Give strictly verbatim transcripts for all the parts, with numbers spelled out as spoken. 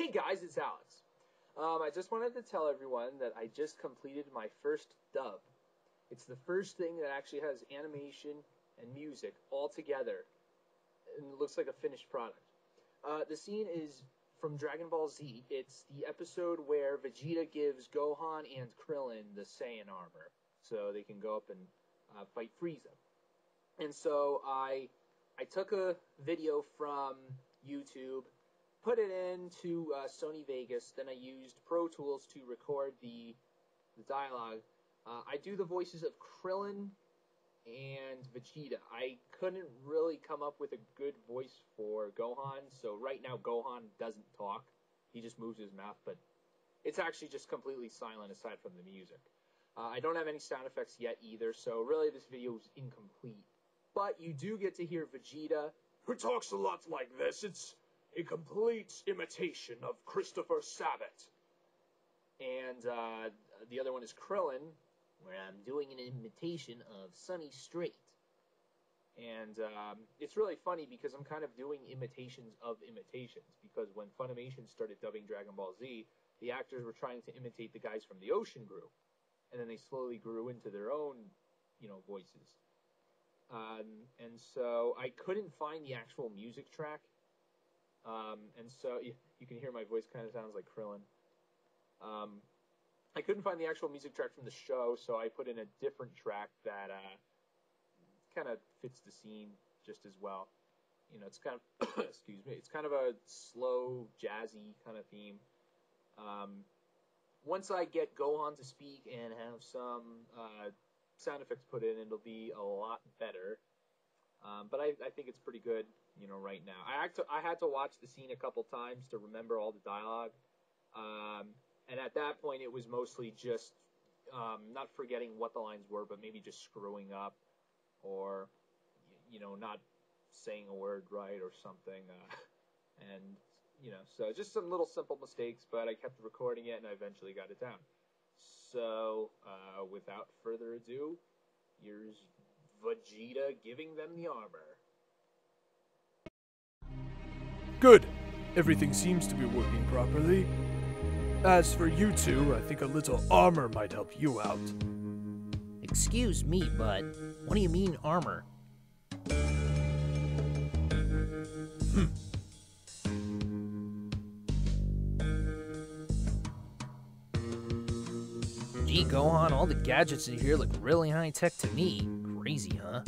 Hey guys, it's Alex. Um, I just wanted to tell everyone that I just completed my first dub. It's the first thing that actually has animation and music all together, and it looks like a finished product. Uh, the scene is from Dragon Ball Z. It's the episode where Vegeta gives Gohan and Krillin the Saiyan armor, so they can go up and uh, fight Frieza. And so I, I took a video from YouTube, put it into uh, Sony Vegas, then I used Pro Tools to record the, the dialogue. Uh, I do the voices of Krillin and Vegeta. I couldn't really come up with a good voice for Gohan, so right now Gohan doesn't talk. He just moves his mouth, but it's actually just completely silent aside from the music. Uh, I don't have any sound effects yet either, so really this video is incomplete. But you do get to hear Vegeta, who talks a lot like this. It's a complete imitation of Christopher Sabat. And uh, the other one is Krillin, where I'm doing an imitation of Sonny Strait. And um, it's really funny because I'm kind of doing imitations of imitations, because when Funimation started dubbing Dragon Ball Z, the actors were trying to imitate the guys from the Ocean group, and then they slowly grew into their own, you know, voices. Um, and so I couldn't find the actual music track. Um, and so you, you can hear my voice kind of sounds like Krillin. Um, I couldn't find the actual music track from the show, so I put in a different track that uh, kind of fits the scene just as well. You know, it's kind of excuse me, it's kind of a slow, jazzy kind of theme. Um, once I get Gohan to speak and have some uh, sound effects put in, it'll be a lot better. Um, but I, I think it's pretty good, you know, right now. I had to, I had to watch the scene a couple times to remember all the dialogue. Um, and at that point, it was mostly just um, not forgetting what the lines were, but maybe just screwing up or, you know, not saying a word right or something. Uh, and, you know, so just some little simple mistakes, but I kept recording it and I eventually got it down. So, uh, without further ado, here's Vegeta giving them the armor. Good. Everything seems to be working properly. As for you two, I think a little armor might help you out. Excuse me, but what do you mean armor? Hm. Gee, Gohan, all the gadgets in here look really high-tech to me. Crazy, huh?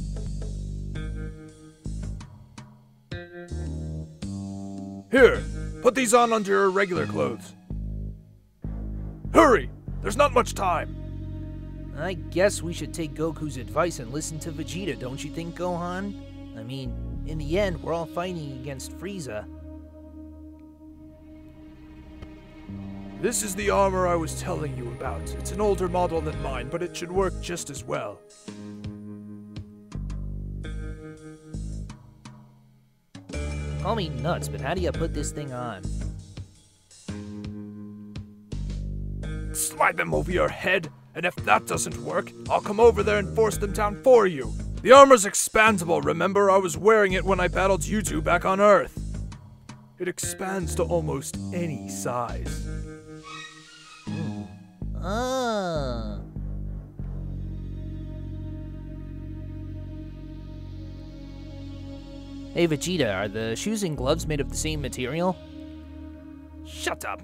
Here, put these on under your regular clothes. Hurry! There's not much time! I guess we should take Goku's advice and listen to Vegeta, don't you think, Gohan? I mean, in the end, we're all fighting against Frieza. This is the armor I was telling you about. It's an older model than mine, but it should work just as well. Call me nuts, but how do you put this thing on? Slide them over your head, and if that doesn't work, I'll come over there and force them down for you. The armor's expandable, remember? I was wearing it when I battled you two back on Earth. It expands to almost any size. Ah. Hey Vegeta, are the shoes and gloves made of the same material? Shut up!